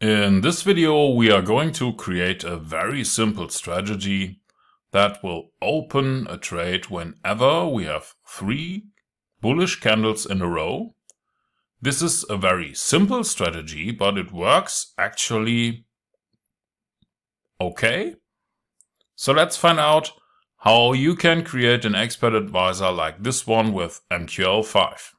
In this video, we are going to create a very simple strategy that will open a trade whenever we have three bullish candles in a row. This is a very simple strategy, but it works actually okay. So let's find out how you can create an expert advisor like this one with MQL5.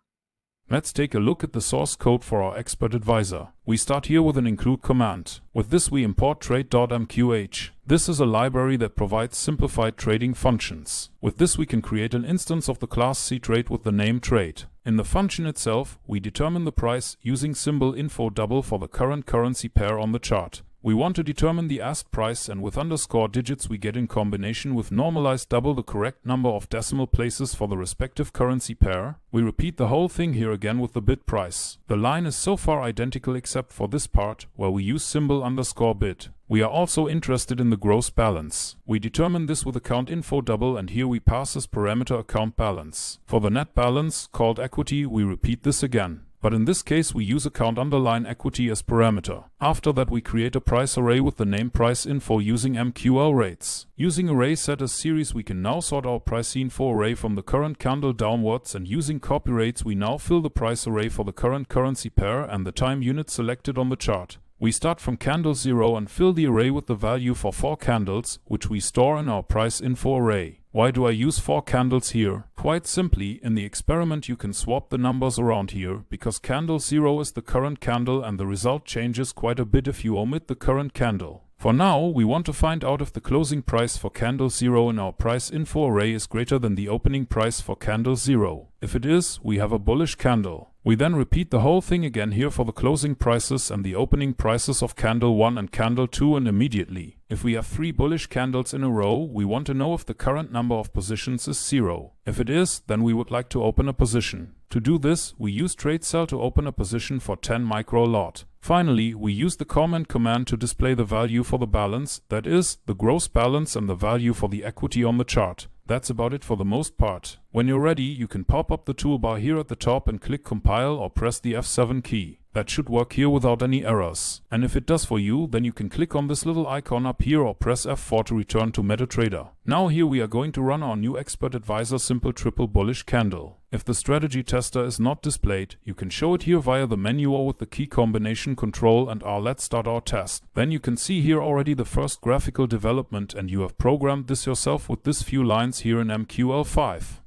Let's take a look at the source code for our expert advisor. We start here with an include command. With this we import trade.mqh. This is a library that provides simplified trading functions. With this we can create an instance of the class CTrade with the name trade. In the function itself, we determine the price using SymbolInfoDouble for the current currency pair on the chart. We want to determine the asked price, and with underscore digits we get in combination with normalized double the correct number of decimal places for the respective currency pair. We repeat the whole thing here again with the bid price. The line is so far identical except for this part where we use symbol underscore bid. We are also interested in the gross balance. We determine this with AccountInfoDouble, and here we pass as parameter account balance. For the net balance, called equity, we repeat this again. But in this case we use account underline equity as parameter. After that we create a price array with the name price info using MqlRates. Using ArraySetAsSeries we can now sort our price info array from the current candle downwards, and using CopyRates we now fill the price array for the current currency pair and the time unit selected on the chart. We start from candle 0 and fill the array with the value for 4 candles, which we store in our price info array. Why do I use 4 candles here? Quite simply, in the experiment you can swap the numbers around here, because candle 0 is the current candle and the result changes quite a bit if you omit the current candle. For now, we want to find out if the closing price for candle 0 in our price info array is greater than the opening price for candle 0. If it is, we have a bullish candle. We then repeat the whole thing again here for the closing prices and the opening prices of candle 1 and candle 2, and immediately. If we have 3 bullish candles in a row, we want to know if the current number of positions is 0. If it is, then we would like to open a position. To do this, we use Trade.Sell to open a position for 10 micro lot. Finally, we use the comment command to display the value for the balance, that is, the gross balance, and the value for the equity on the chart. That's about it for the most part. When you're ready, you can pop up the toolbar here at the top and click compile or press the F7 key. That should work here without any errors. And if it does for you, then you can click on this little icon up here or press F4 to return to MetaTrader. Now here we are going to run our new Expert Advisor Simple Triple Bullish Candle. If the Strategy Tester is not displayed, you can show it here via the menu or with the key combination Ctrl and R. Let's start our test. Then you can see here already the first graphical development, and you have programmed this yourself with this few lines here in MQL5.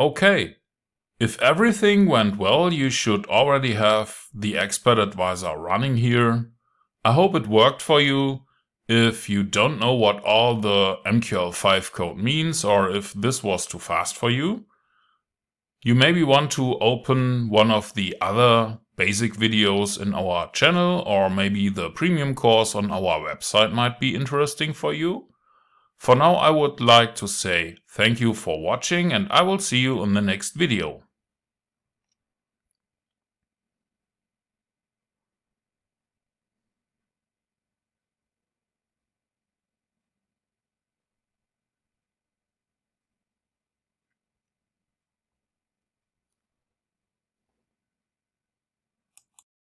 Okay. If everything went well, you should already have the Expert Advisor running here. I hope it worked for you. If you don't know what all the MQL5 code means, or if this was too fast for you, you maybe want to open one of the other basic videos in our channel, or maybe the premium course on our website might be interesting for you. For now, I would like to say thank you for watching, and I will see you in the next video.